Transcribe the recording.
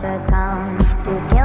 pressures count to get